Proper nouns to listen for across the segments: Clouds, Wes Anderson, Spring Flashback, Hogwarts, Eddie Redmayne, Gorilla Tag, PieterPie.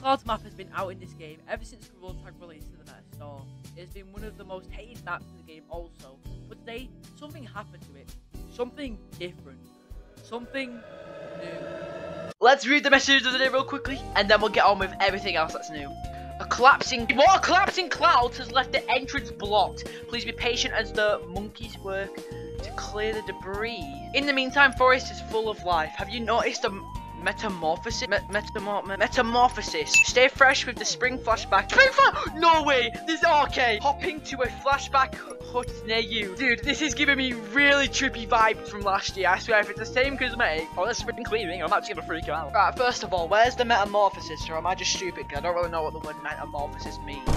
Clouds map has been out in this game ever since Gorilla Tag released to the Meta Store. It has been one of the most hated maps in the game also, but today something happened to it. Something different. Something new. Let's read the message of the day real quickly, and then we'll get on with everything else that's new. A collapsing cloud has left the entrance blocked. Please be patient as the monkeys work to clear the debris. In the meantime, forest is full of life. Have you noticed a metamorphosis? Metamorphosis. Stay fresh with the Spring Flashback. No way! This is arcade! Hopping to a flashback hut near you. Dude, this is giving me really trippy vibes from last year. I swear, if it's the same cosmetic or the spring cleaning, I'm actually gonna freak out. Right, first of all, where's the metamorphosis? Or am I just stupid? I don't really know what the word metamorphosis means.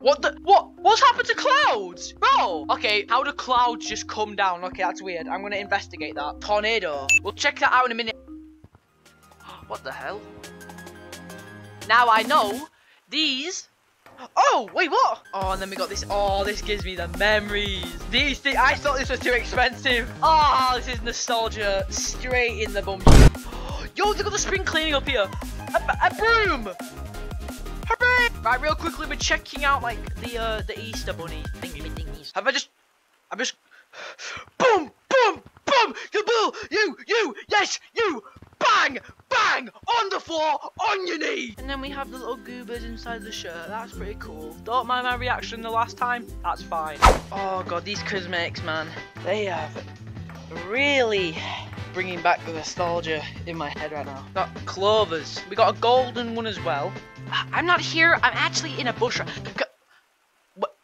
What's happened to clouds? Bro! Okay, how do clouds just come down? Okay, that's weird. I'm gonna investigate that. Tornado. We'll check that out in a minute. What the hell? Now I know these... Oh, wait, what? Oh, and then we got this. Oh, this gives me the memories. These things... I thought this was too expensive. Oh, this is nostalgia. Straight in the bum. Yo, look at the spring cleaning up here. A broom! Right, real quickly, we're checking out like the Easter bunny thingies. I'm just boom, boom, boom. You, yes, you. Bang, bang, on the floor, on your knee. And then we have the little goobers inside the shirt. That's pretty cool. Don't mind my reaction the last time. That's fine. Oh god, these cosmetics, man. They are really bringing back the nostalgia in my head right now. Got clovers. We got a golden one as well. I'm not here. I'm actually in a bush. What?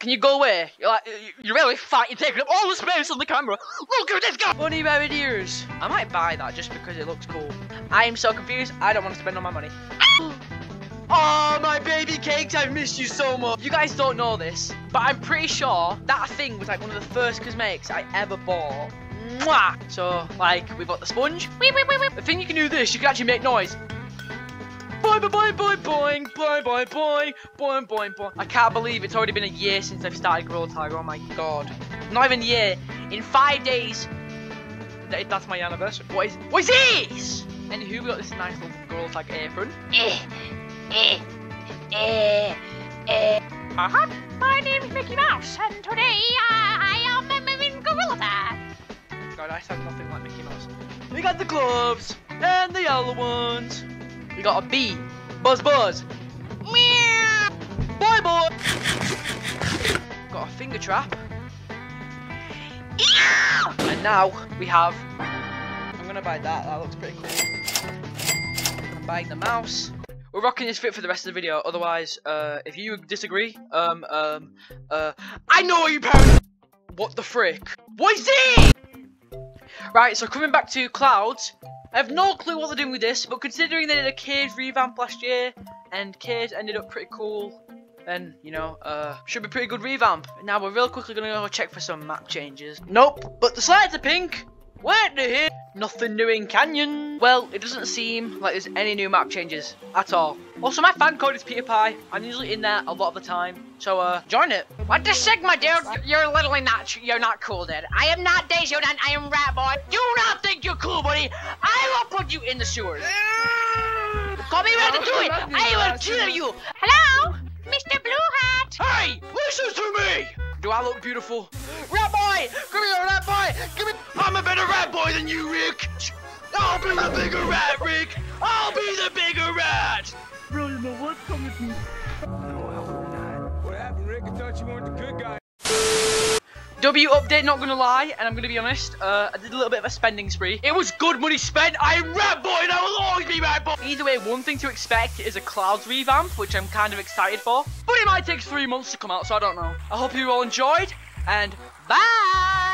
Can you go away? You're really fat. You're taking up all the space on the camera. Look at this guy. Bunny rabbit ears. I might buy that just because it looks cool. I am so confused. I don't want to spend all my money. Oh, my baby cakes. I've missed you so much. You guys don't know this, but I'm pretty sure that thing was like one of the first cosmetics I ever bought. Mwah! So, like, we've got the sponge. The thing you can do this, you can actually make noise. Boing, boing, boing, boing, boing, boing, boing, boing, boing, boing. I can't believe it's already been a year since I've started Gorilla Tag. Oh my god. Not even a year. In 5 days. That's my anniversary. What is this? And who got this nice little Gorilla Tag apron? Hi, my name's Mickey Mouse, and today I am in Gorilla Tag. God, I sound nothing like Mickey Mouse. We got the gloves and the yellow ones. We got a bee. Buzz, buzz. Meow. Bye, boy. Got a finger trap. Eow. And now we have. I'm gonna buy that. That looks pretty cool. I'm buying the mouse. We're rocking this fit for the rest of the video. Otherwise, if you disagree, I know you parents. What the frick? What is it? Right, so coming back to clouds, I have no clue what they're doing with this, but considering they did a Cage revamp last year, and Cage ended up pretty cool, then, you know, should be pretty good revamp. Now we're real quickly going to go check for some map changes. Nope, but the slides are pink. Wait to hear. Nothing new in Canyon. Well, it doesn't seem like there's any new map changes at all. Also, my fan code is PieterPie. I'm usually in there a lot of the time, so join it. What the sigma, dude? You're literally not cool, dude. I am not Dejo, and I am Rat Boy. Do not think you're cool, buddy. I will put you in the sewers. Call me ready to do it. I will kill you. Hello, Mr. Blue Hat. Hey, listen to me. Do I look beautiful? Rat Boy, come here, Rat Boy. Give me. I'm a better Rat Boy than you, Rick. I'll be the bigger rat, Rick. I'll be the bigger rat. Bro, you know what's coming to me. No, I hope not. What happened, Rick? I thought you weren't the good guy. W update, not gonna lie, and I'm gonna be honest, I did a little bit of a spending spree. It was good money spent. I am Rat Boy and I will always be Rat Boy. Either way, one thing to expect is a Clouds revamp, which I'm kind of excited for. But it might take 3 months to come out, so I don't know. I hope you all enjoyed, and bye!